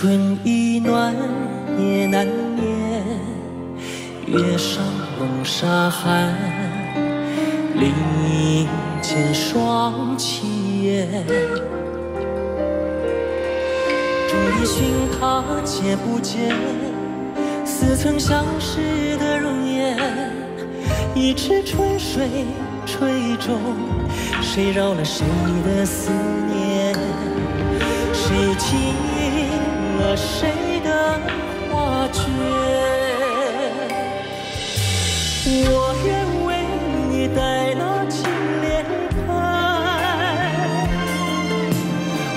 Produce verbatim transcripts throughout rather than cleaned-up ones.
春意暖也难眠，月上弄沙寒，林荫间双栖燕。竹意寻他且不见，似曾相识的容颜，一池春水吹皱，谁扰了谁的思念？谁情？ 了谁的画卷？我愿为你带那青莲开，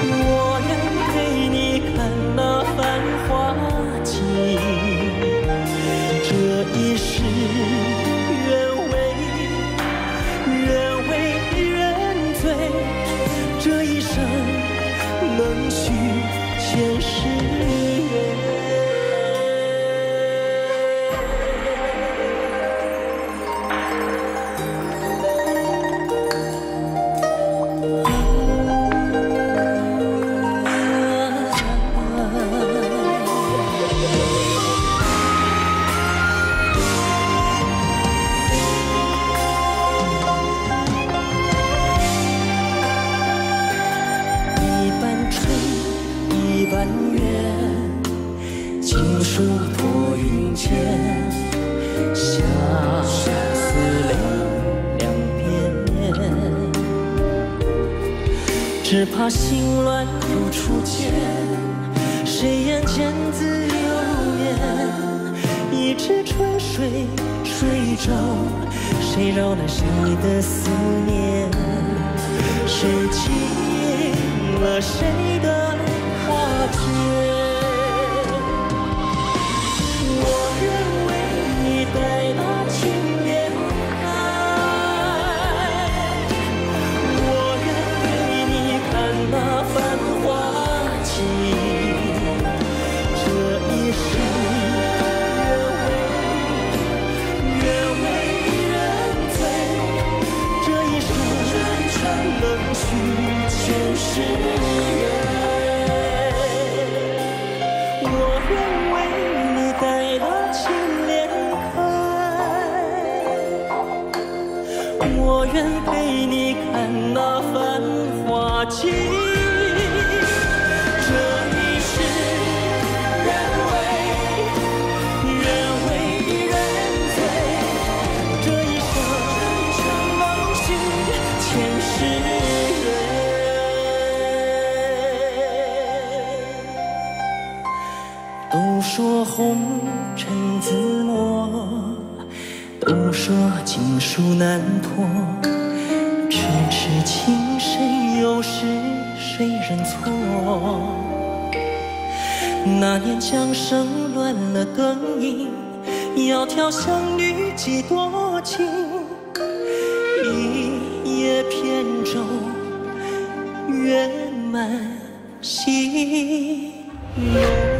我愿陪你看那繁花尽。这一世愿为愿为一人醉，这一生能续前世。 只怕心乱如初见，谁眼前自由眠？一池春水吹皱，谁扰了谁的思念？谁轻了谁的画卷？我愿为你带那青。 情。 那年江声乱了灯影，窈窕相遇几多情。一叶扁舟，圆满心容。